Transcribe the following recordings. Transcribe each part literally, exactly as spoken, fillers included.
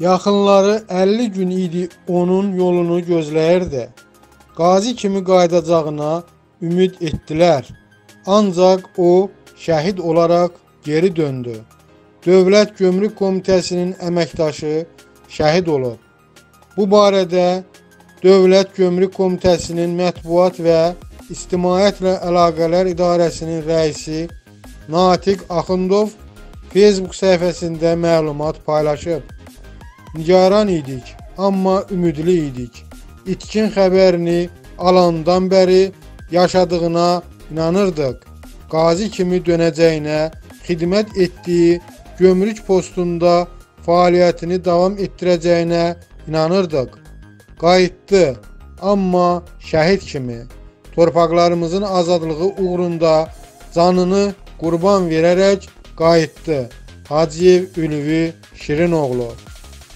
Yaxınları əlli gün idi onun yolunu gözləyirdi. Qazi kimi qayıdacağına ümid etdilər. Ancaq o şəhid olaraq geri döndü. Dövlət Gömrük Komitəsinin əməkdaşı şəhid olub. Bu barədə Dövlət Gömrük Komitəsinin Mətbuat və İctimaiyyətlə Əlaqələr İdarəsinin rəisi Natiq Axundov Facebook səhifəsində məlumat paylaşıb. Nigaran idik, amma ümidli idik. İtkin xəbərini alandan bəri yaşadığına inanırdıq. Qazi kimi dönəcəyinə xidmət etdiyi gömrük postunda fəaliyyətini davam etdirəcəyinə inanırdıq. Qayıtdı, amma şəhid kimi. Torpaqlarımızın azadlığı uğrunda canını qurban verərək qayıtdı. Haciyev Ülvi Şirin oğlu.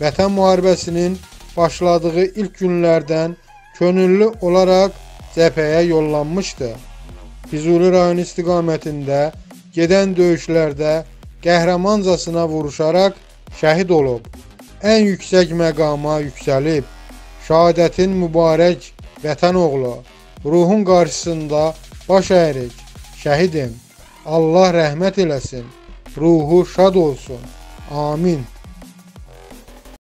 Vətən müharibəsinin başladığı ilk günlərdən könüllü olaraq cəbhəyə yollanmışdı. Füzuli rayonu istiqamətində gedən döyüşlərdə qəhrəmancasına vuruşaraq şəhid olub. Ən yüksək məqama yüksəlib. Şəhadətin mübarək vətən oğlu. Ruhun qarşısında baş əyirik. Şəhidim. Allah rəhmət eləsin. Ruhu şad olsun. Amin.